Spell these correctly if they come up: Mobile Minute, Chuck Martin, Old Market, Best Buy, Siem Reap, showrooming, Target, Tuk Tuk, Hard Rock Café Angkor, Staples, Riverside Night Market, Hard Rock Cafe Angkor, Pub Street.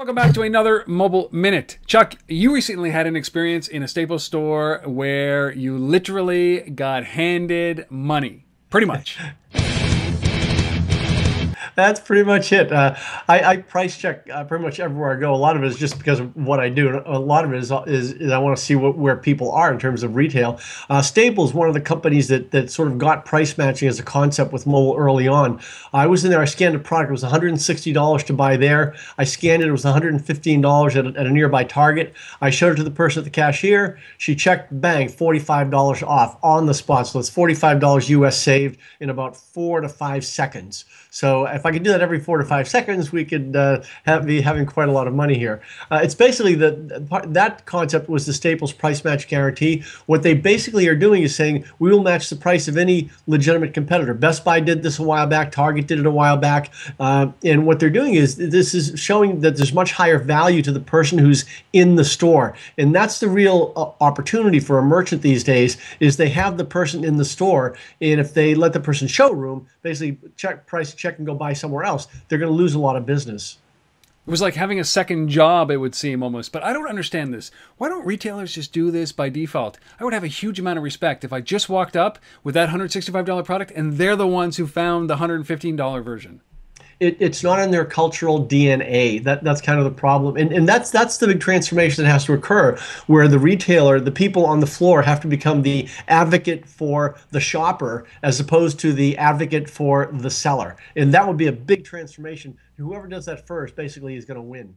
Welcome back to another Mobile Minute. Chuck, you recently had an experience in a Staples store where you literally got handed money, pretty much. That's pretty much it. I price check pretty much everywhere I go. A lot of it is just because of what I do. And a lot of it is I want to see where people are in terms of retail. Staples, one of the companies that sort of got price matching as a concept with mobile early on. I was in there. I scanned a product. It was $160 to buy there. I scanned it. It was $115 at a nearby Target. I showed it to the person at the cashier. She checked, bang, $45 off on the spot. So it's $45 US saved in about 4 to 5 seconds. So if I could do that every 4 to 5 seconds, we could be having quite a lot of money here. It's basically that concept was the Staples price match guarantee. What they basically are doing is saying, we will match the price of any legitimate competitor. Best Buy did this a while back. Target did it a while back. And what they're doing is this is showing that there's much higher value to the person who's in the store. And that's the real opportunity for a merchant these days is they have the person in the store. And if they let the person showroom, basically price check and go buy somewhere else, they're going to lose a lot of business. It was like having a second job, it would seem almost. But I don't understand this. Why don't retailers just do this by default? I would have a huge amount of respect if I just walked up with that $165 product and they're the ones who found the $115 version. It's not in their cultural DNA. That's kind of the problem. And that's the big transformation that has to occur, where the retailer, the people on the floor, have to become the advocate for the shopper as opposed to the advocate for the seller. And that would be a big transformation. Whoever does that first basically is going to win.